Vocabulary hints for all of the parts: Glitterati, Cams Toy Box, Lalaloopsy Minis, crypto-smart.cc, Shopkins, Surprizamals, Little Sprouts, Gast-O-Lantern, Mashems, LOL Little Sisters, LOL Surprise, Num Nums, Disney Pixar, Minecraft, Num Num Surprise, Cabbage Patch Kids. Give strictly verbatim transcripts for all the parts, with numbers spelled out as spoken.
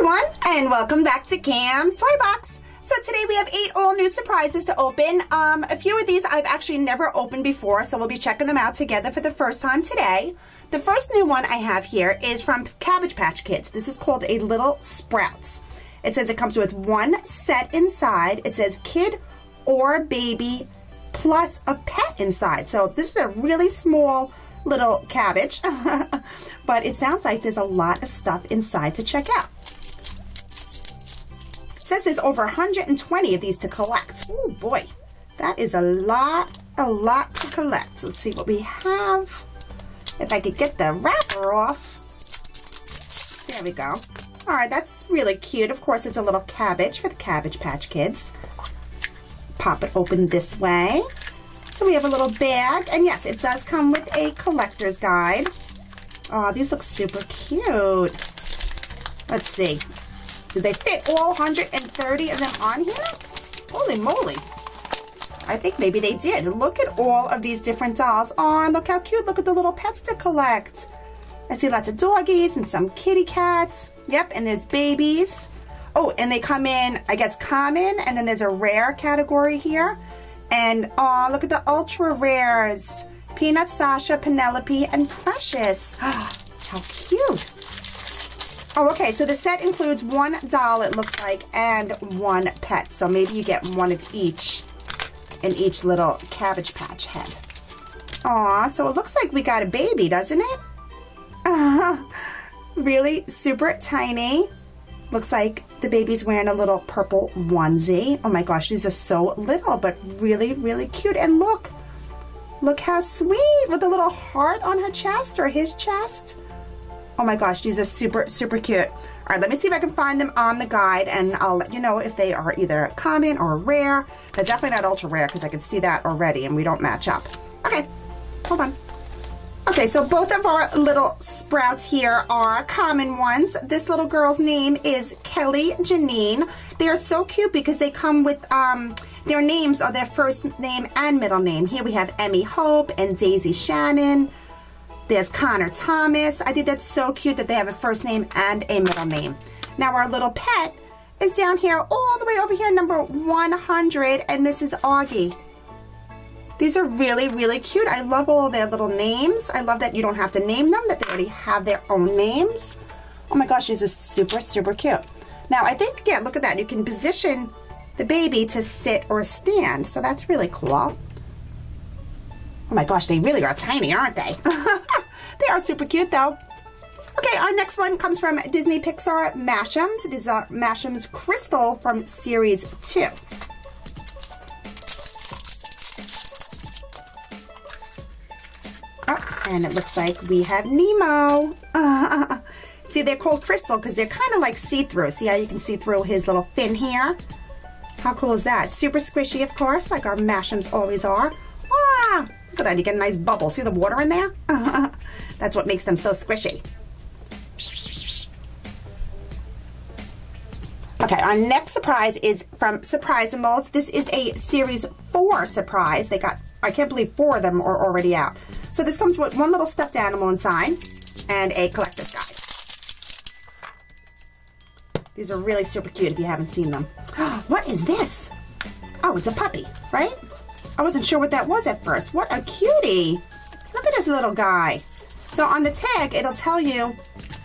everyone, and welcome back to Cams Toy Box. So today we have eight all new surprises to open. Um, a few of these I've actually never opened before, so we'll be checking them out together for the first time today. The first new one I have here is from Cabbage Patch Kids. This is called a Little Sprouts. It says it comes with one set inside. It says kid or baby plus a pet inside. So this is a really small little cabbage, but it sounds like there's a lot of stuff inside to check out. It says there's over one hundred twenty of these to collect. Oh boy, that is a lot, a lot to collect. Let's see what we have. If I could get the wrapper off. There we go. All right, that's really cute. Of course, it's a little cabbage for the Cabbage Patch Kids. Pop it open this way. So we have a little bag, and yes, it does come with a collector's guide. Oh, these look super cute. Let's see. Do they fit all one hundred thirty of them on here? Holy moly. I think maybe they did. Look at all of these different dolls. Oh, and look how cute. Look at the little pets to collect. I see lots of doggies and some kitty cats. Yep, and there's babies. Oh, and they come in, I guess, common, and then there's a rare category here. And oh, look at the ultra rares. Peanut, Sasha, Penelope, and Precious. Oh, how cute. Oh, okay, so the set includes one doll, it looks like, and one pet. So maybe you get one of each in each little Cabbage Patch head. Aw, so it looks like we got a baby, doesn't it? Uh, really super tiny. Looks like the baby's wearing a little purple onesie. Oh my gosh, these are so little, but really, really cute. And look, look how sweet, with a little heart on her chest or his chest. Oh my gosh, these are super, super cute. All right, let me see if I can find them on the guide, and I'll let you know if they are either common or rare. They're definitely not ultra rare, because I can see that already, and we don't match up. Okay, hold on. Okay, so both of our little sprouts here are common ones. This little girl's name is Kelly Janine. They are so cute because they come with, um, their names are their first name and middle name. Here we have Emmy Hope and Daisy Shannon. There's Connor Thomas. I think that's so cute that they have a first name and a middle name. Now our little pet is down here, all the way over here, number one hundred, and this is Augie. These are really, really cute. I love all their little names. I love that you don't have to name them, that they already have their own names. Oh my gosh, these are super, super cute. Now I think, yeah, look at that. You can position the baby to sit or stand, so that's really cool. Oh my gosh, they really are tiny, aren't they? They are super cute though. Okay, our next one comes from Disney Pixar, Mashems. These are Mashems Crystal from Series two. Oh, and it looks like we have Nemo. Uh, see, they're called Crystal because they're kind of like see-through. See how you can see through his little fin here? How cool is that? Super squishy, of course, like our Mashems always are. Ah, look at that, you get a nice bubble. See the water in there? Uh, that's what makes them so squishy. Okay, our next surprise is from Surprizamals. This is a Series four surprise. They got, I can't believe four of them are already out. So this comes with one little stuffed animal inside and a collector's guide. These are really super cute if you haven't seen them. What is this? Oh, it's a puppy, right? I wasn't sure what that was at first. What a cutie. Look at this little guy. So on the tag, it'll tell you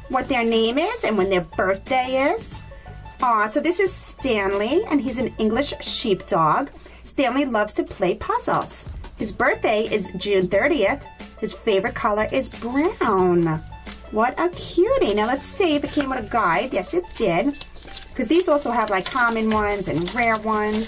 what their name is and when their birthday is. Aw, so this is Stanley, and he's an English sheepdog. Stanley loves to play puzzles. His birthday is June thirtieth. His favorite color is brown. What a cutie. Now let's see if it came with a guide. Yes, it did. Because these also have like common ones and rare ones.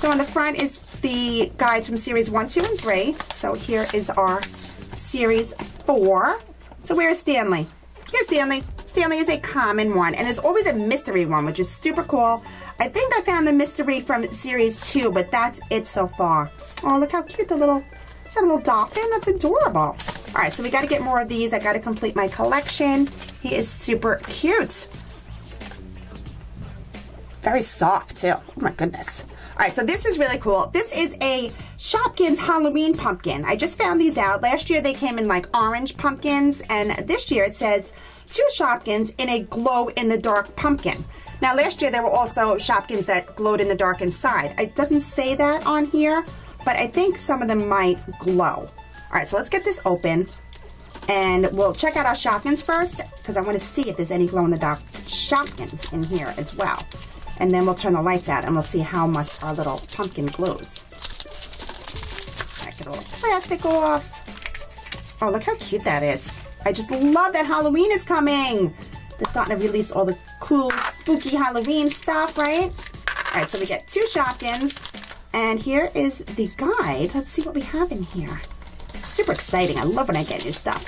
So on the front is the guides from Series one, two, and three. So here is our Series four. So where is Stanley? Here's Stanley. Stanley is a common one, and there's always a mystery one, which is super cool. I think I found the mystery from Series two, but that's it so far. Oh, look how cute the little, is that a little dolphin? That's adorable. All right, so we gotta get more of these. I gotta complete my collection. He is super cute. Very soft too, oh my goodness. All right, so this is really cool. This is a Shopkins Halloween pumpkin. I just found these out. Last year they came in like orange pumpkins, and this year it says, two Shopkins in a glow-in-the-dark pumpkin. Now last year there were also Shopkins that glowed in the dark inside. It doesn't say that on here, but I think some of them might glow. Alright, so let's get this open and we'll check out our Shopkins first because I want to see if there's any glow-in-the-dark Shopkins in here as well. And then we'll turn the lights out and we'll see how much our little pumpkin glows. Alright, get all the plastic off. Oh, look how cute that is. I just love that Halloween is coming. They're starting to release all the cool, spooky Halloween stuff, right? All right, so we get two Shopkins. And here is the guide. Let's see what we have in here. Super exciting. I love when I get new stuff.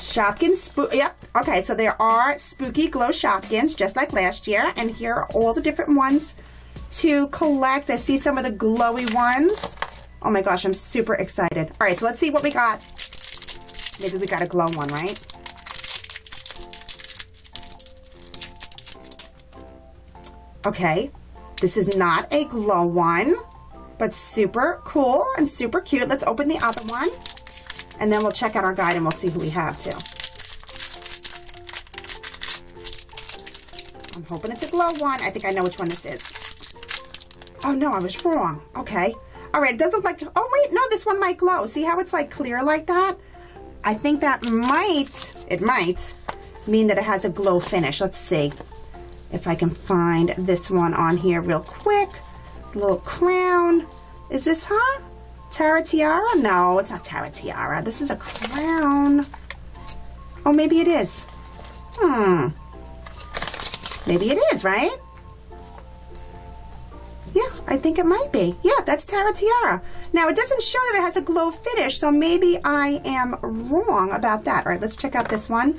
Shopkins spook. Yep. Okay, so there are spooky glow Shopkins, just like last year. And here are all the different ones to collect. I see some of the glowy ones. Oh my gosh, I'm super excited. All right, so let's see what we got. Maybe we got a glow one, right? Okay, this is not a glow one, but super cool and super cute. Let's open the other one, and then we'll check out our guide and we'll see who we have too. I'm hoping it's a glow one. I think I know which one this is. Oh no, I was wrong. Okay. All right, it doesn't look like, oh wait, no, this one might glow. See how it's like clear like that? I think that might, it might, mean that it has a glow finish. Let's see if I can find this one on here real quick. Little crown. Is this her? Tara Tiara? No, it's not Tara Tiara. This is a crown. Oh, maybe it is. Hmm. Maybe it is, right? Yeah, I think it might be. Yeah, that's Tara Tiara. Now, it doesn't show that it has a glow finish, so maybe I am wrong about that. All right, let's check out this one.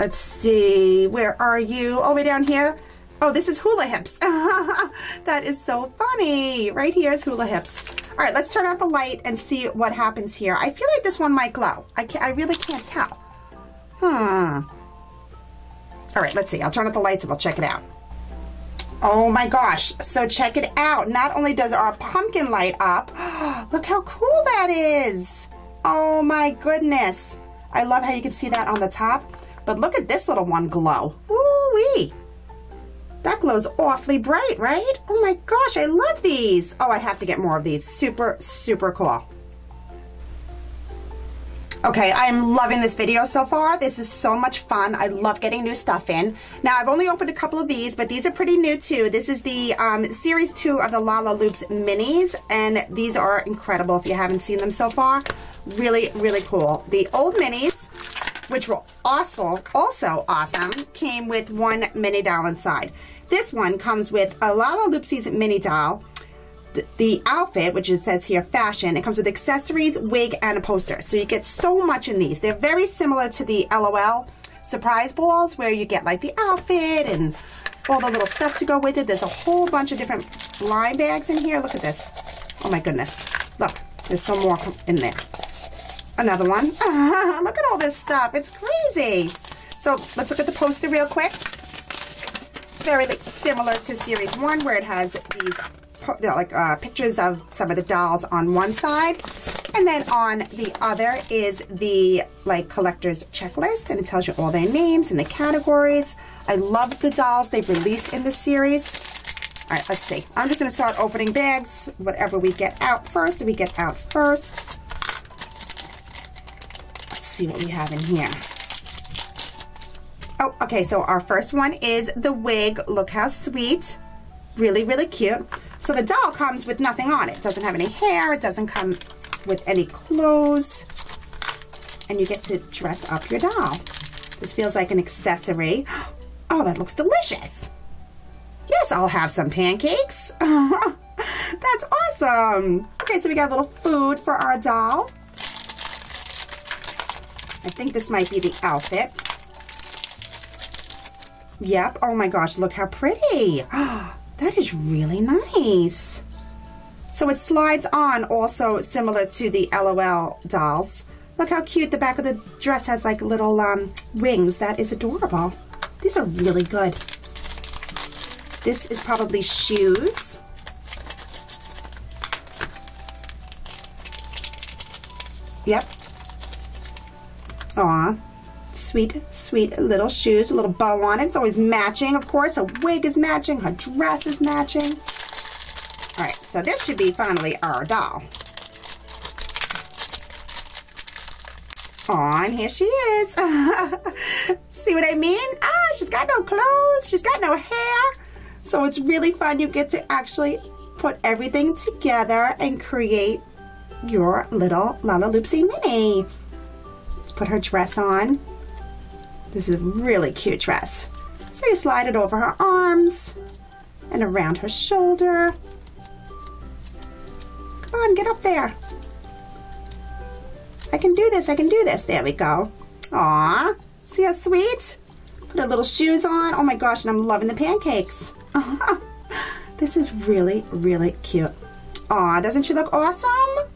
Let's see, where are you? All the way down here. Oh, this is Hula Hips. That is so funny. Right here is Hula Hips. All right, let's turn out the light and see what happens here. I feel like this one might glow. I, can't, I really can't tell. Hmm. All right, let's see. I'll turn out the lights and we'll check it out. Oh my gosh, so check it out. Not only does our pumpkin light up, look how cool that is. Oh my goodness. I love how you can see that on the top. But look at this little one glow. Woo-wee. That glows awfully bright, right? Oh my gosh, I love these. Oh, I have to get more of these. Super, super cool. Okay, I am loving this video so far. This is so much fun. I love getting new stuff in. Now, I've only opened a couple of these, but these are pretty new too. This is the um, series two of the Lalaloopsy Minis, and these are incredible if you haven't seen them so far. Really, really cool. The old minis, which were also, also awesome, came with one mini doll inside. This one comes with a Lalaloopsy's mini doll, th the outfit, which it says here, fashion. It comes with accessories, wig, and a poster. So you get so much in these. They're very similar to the LOL Surprise balls, where you get like the outfit and all the little stuff to go with it. There's a whole bunch of different blind bags in here. Look at this. Oh my goodness. Look, there's still more in there. Another one. Uh, look at all this stuff. It's crazy. So let's look at the poster real quick. Very similar to series one, where it has these like uh, pictures of some of the dolls on one side, and then on the other is the like collector's checklist, and it tells you all their names and the categories. I love the dolls they've released in this series. All right, let's see. I'm just going to start opening bags. Whatever we get out first, we get out first. See what we have in here. Oh, okay, so our first one is the wig. Look how sweet. Really, really cute. So the doll comes with nothing on it. It doesn't have any hair. It doesn't come with any clothes. And you get to dress up your doll. This feels like an accessory. Oh, that looks delicious. Yes, I'll have some pancakes. That's awesome. Okay, so we got a little food for our doll. I think this might be the outfit. Yep. Oh my gosh, look how pretty. Oh, that is really nice. So it slides on, also similar to the LOL dolls. Look how cute. The back of the dress has like little um, wings. That is adorable. These are really good. This is probably shoes. Yep. Aw, sweet, sweet little shoes, a little bow on it. It's always matching, of course. Her wig is matching, her dress is matching. All right, so this should be finally our doll. On, here she is. See what I mean? Ah, she's got no clothes, she's got no hair. So it's really fun. You get to actually put everything together and create your little Lalaloopsy Mini. Let's put her dress on. This is a really cute dress. So you slide it over her arms and around her shoulder. Come on, get up there. I can do this, I can do this. There we go. Aw, see how sweet? Put her little shoes on. Oh my gosh, and I'm loving the pancakes. Uh-huh. This is really, really cute. Aw, doesn't she look awesome?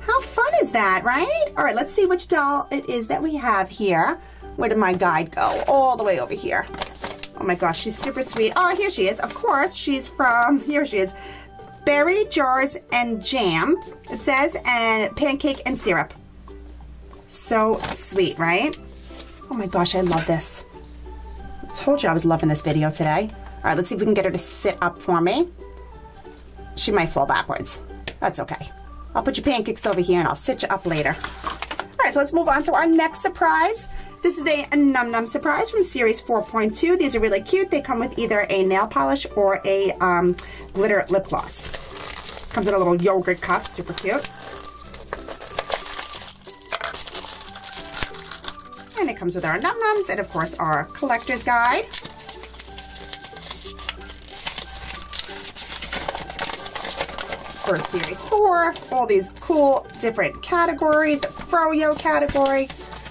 How fun is that, right? All right, let's see which doll it is that we have here. Where did my guide go? All the way over here. Oh my gosh, she's super sweet. Oh, here she is. Of course, she's from, here she is. Berry Jars and Jam, it says, and pancake and syrup. So sweet, right? Oh my gosh, I love this. I told you I was loving this video today. All right, let's see if we can get her to sit up for me. She might fall backwards. That's okay. I'll put your pancakes over here and I'll sit you up later. All right, so let's move on to our next surprise. This is a Num Num Surprise from Series four point two. These are really cute. They come with either a nail polish or a um, glitter lip gloss. Comes in a little yogurt cup, super cute. And it comes with our Num Nums and, of course, our collector's guide. For Series four, all these cool different categories, the Froyo category.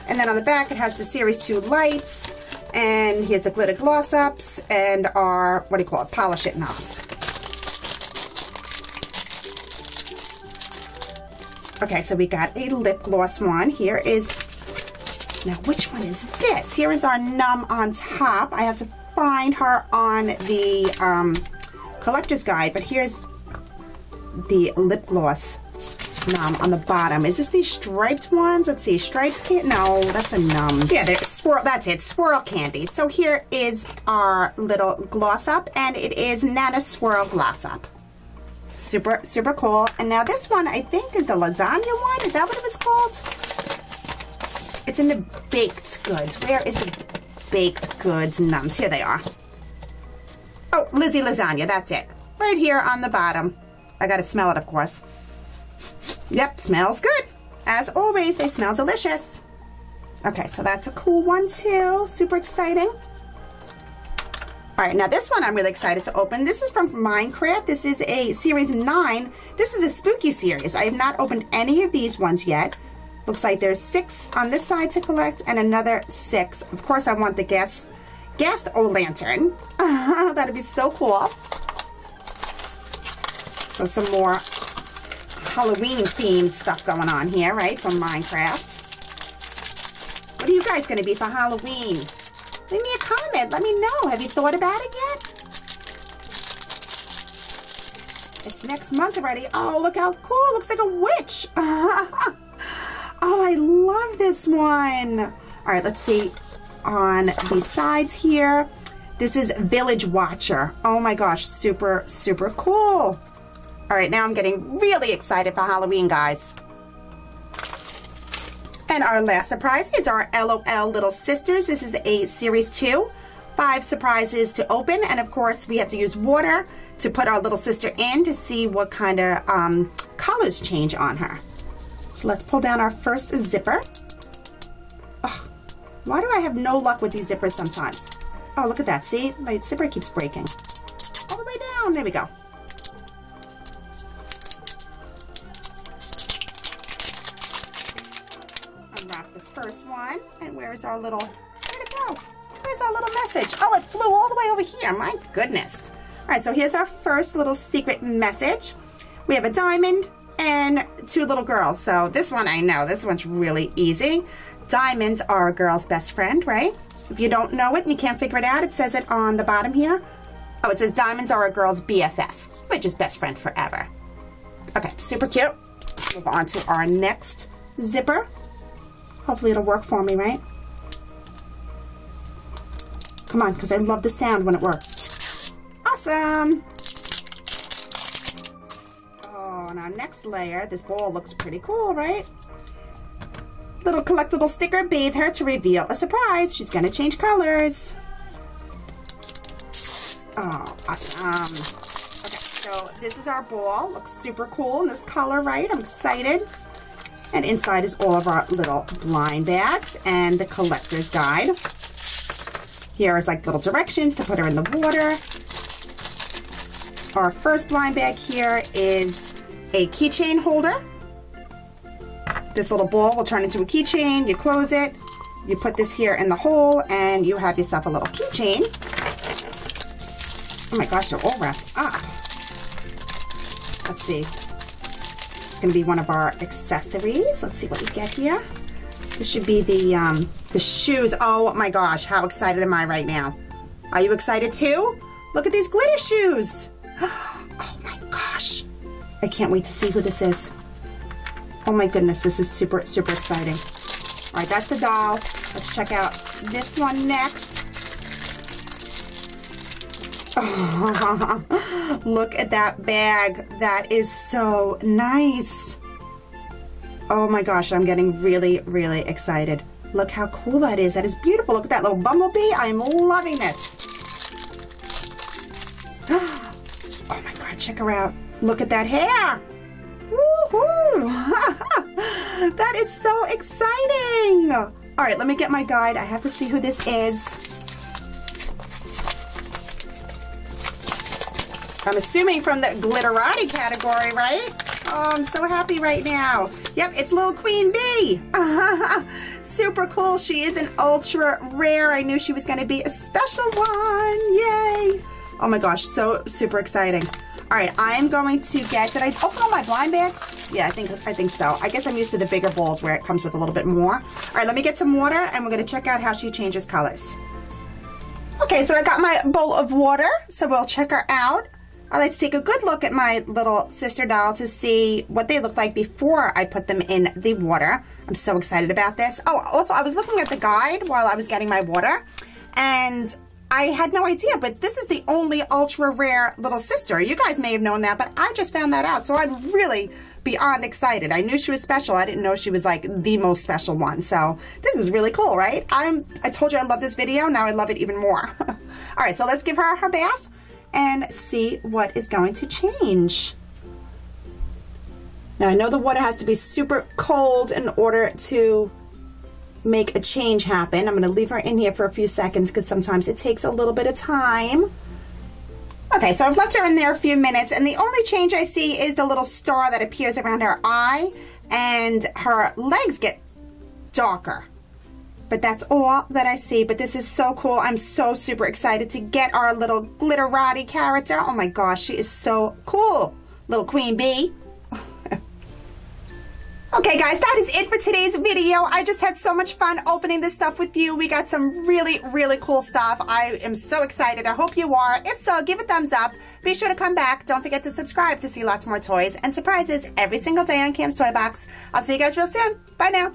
And then on the back, it has the Series two lights. And here's the glitter gloss ups and our, what do you call it, polish it knobs. Okay, so we got a lip gloss one. Here is. Now, which one is this? Here is our Num on top. I have to find her on the um, collector's guide, but here's the lip gloss Num on the bottom. Is this the striped ones? Let's see, stripes can't, no, that's a Num. Yeah, swirl, that's it, swirl candy. So here is our little gloss up, and it is Nana Swirl Gloss Up. Super, super cool. And now this one, I think, is the lasagna one. Is that what it was called? It's in the baked goods. Where is the baked goods Nums? Here they are. Oh, Lizzie Lasagna, that's it. Right here on the bottom. I gotta smell it, of course. Yep, smells good. As always, they smell delicious. Okay, so that's a cool one too. Super exciting. All right, now this one I'm really excited to open. This is from Minecraft. This is a Series nine. This is the Spooky Series. I have not opened any of these ones yet. Looks like there's six on this side to collect and another six. Of course, I want the gas, Gast-O-Lantern. That'd be so cool. So some more Halloween-themed stuff going on here, right, from Minecraft. What are you guys going to be for Halloween? Leave me a comment. Let me know. Have you thought about it yet? It's next month already. Oh, look how cool. Looks like a witch. Oh, I love this one. All right, let's see on the sides here. This is Village Watcher. Oh my gosh, super, super cool. All right, now I'm getting really excited for Halloween, guys. And our last surprise is our LOL Little Sisters. This is a Series two. Five surprises to open, and of course, we have to use water to put our little sister in to see what kind of um, colors change on her. So let's pull down our first zipper. Oh, why do I have no luck with these zippers sometimes? Oh, look at that. See? My zipper keeps breaking. All the way down. There we go. Unwrap the first one. And where's our little... Where'd it go? Where's our little message? Oh, it flew all the way over here. My goodness. All right, so here's our first little secret message. We have a diamond and two little girls. So this one I know. This one's really easy. Diamonds are a girl's best friend, right? If you don't know it and you can't figure it out, it says it on the bottom here. Oh, it says diamonds are a girl's B F F, which is best friend forever. Okay, super cute. Move on to our next zipper. Hopefully it'll work for me, right? Come on, because I love the sound when it works. Awesome! Oh, and our next layer, this ball looks pretty cool, right? Little collectible sticker, bathe her to reveal a surprise. She's gonna change colors. Oh, awesome. Okay, so this is our ball. Looks super cool in this color, right? I'm excited. And inside is all of our little blind bags and the collector's guide. Here is like little directions to put her in the water. Our first blind bag here is a keychain holder. This little ball will turn into a keychain. You close it, you put this here in the hole, and you have yourself a little keychain. Oh my gosh, they're all wrapped up. Let's see. It's gonna be one of our accessories. Let's see what we get here. This should be the um, the shoes. Oh my gosh, how excited am I right now? Are you excited too? Look at these glitter shoes. Oh my gosh. I can't wait to see who this is. Oh my goodness, this is super, super exciting. All right, that's the doll. Let's check out this one next. Oh, look at that bag. That is so nice. Oh my gosh, I'm getting really, really excited. Look how cool that is. That is beautiful. Look at that little bumblebee. I'm loving this. Oh my God, check her out. Look at that hair. Woohoo! That is so exciting. All right, let me get my guide. I have to see who this is. I'm assuming from the Glitterati category, right? Oh, I'm so happy right now. Yep, it's Little Queen Bee. Super cool. She is an ultra rare. I knew she was going to be a special one. Yay. Oh my gosh, so super exciting. All right, I'm going to get, did I open all my blind bags? Yeah, I think I think so. I guess I'm used to the bigger bowls where it comes with a little bit more. All right, let me get some water, and we're going to check out how she changes colors. Okay, so I got my bowl of water, so we'll check her out. I like to take a good look at my little sister doll to see what they looked like before I put them in the water. I'm so excited about this. Oh, also, I was looking at the guide while I was getting my water, and I had no idea, but this is the only ultra-rare little sister. You guys may have known that, but I just found that out, so I'm really beyond excited. I knew she was special. I didn't know she was like the most special one, so this is really cool, right? I'm, I told you I love this video. Now I love it even more. All right, so let's give her her bath and see what is going to change. Now I know the water has to be super cold in order to make a change happen. I'm gonna leave her in here for a few seconds because sometimes it takes a little bit of time. Okay, so I've left her in there a few minutes, and the only change I see is the little star that appears around her eye, and her legs get darker. But that's all that I see. But this is so cool. I'm so super excited to get our little Glitterati character. Oh my gosh, she is so cool. Little Queen Bee. Okay guys, that is it for today's video. I just had so much fun opening this stuff with you. We got some really, really cool stuff. I am so excited. I hope you are. If so, give a thumbs up. Be sure to come back. Don't forget to subscribe to see lots more toys and surprises every single day on Cams Toy Box. I'll see you guys real soon. Bye now.